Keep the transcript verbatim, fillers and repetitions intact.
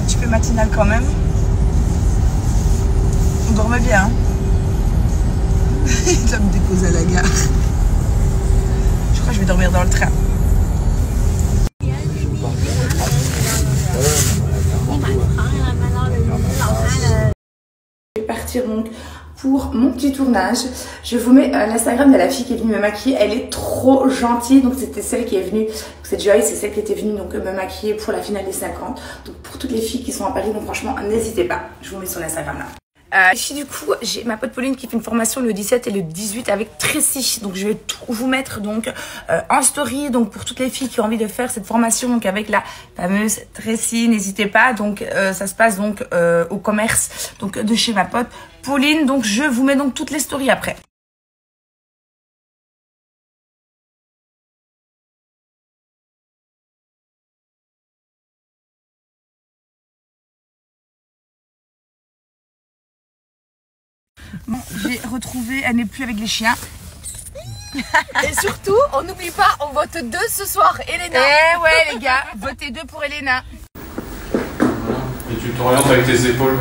un petit peu matinal quand même. On dormait bien. Il doit me déposer à la gare. Je crois que je vais dormir dans le train. Je vais partir donc pour mon petit tournage. Je vous mets l'Instagram de la fille qui est venue me maquiller. Elle est trop gentille. Donc c'était celle qui est venue, cette Joy, c'est celle qui était venue donc me maquiller pour la finale des cinquante. Donc pour toutes les filles qui sont à Paris, donc franchement n'hésitez pas. Je vous mets sur l'Instagram là. Euh, ici du coup j'ai ma pote Pauline qui fait une formation le dix-sept et le dix-huit avec Tracy, donc je vais tout vous mettre donc euh, en story, donc pour toutes les filles qui ont envie de faire cette formation donc avec la fameuse Tracy, n'hésitez pas. Donc euh, ça se passe donc euh, au commerce donc de chez ma pote Pauline, donc je vous mets donc toutes les stories après. Bon, j'ai retrouvé, elle n'est plus avec les chiens. Et surtout, on n'oublie pas, on vote deux ce soir, Elena. Eh ouais les gars, votez deux pour Elena. Et tu t'orientes avec tes épaules.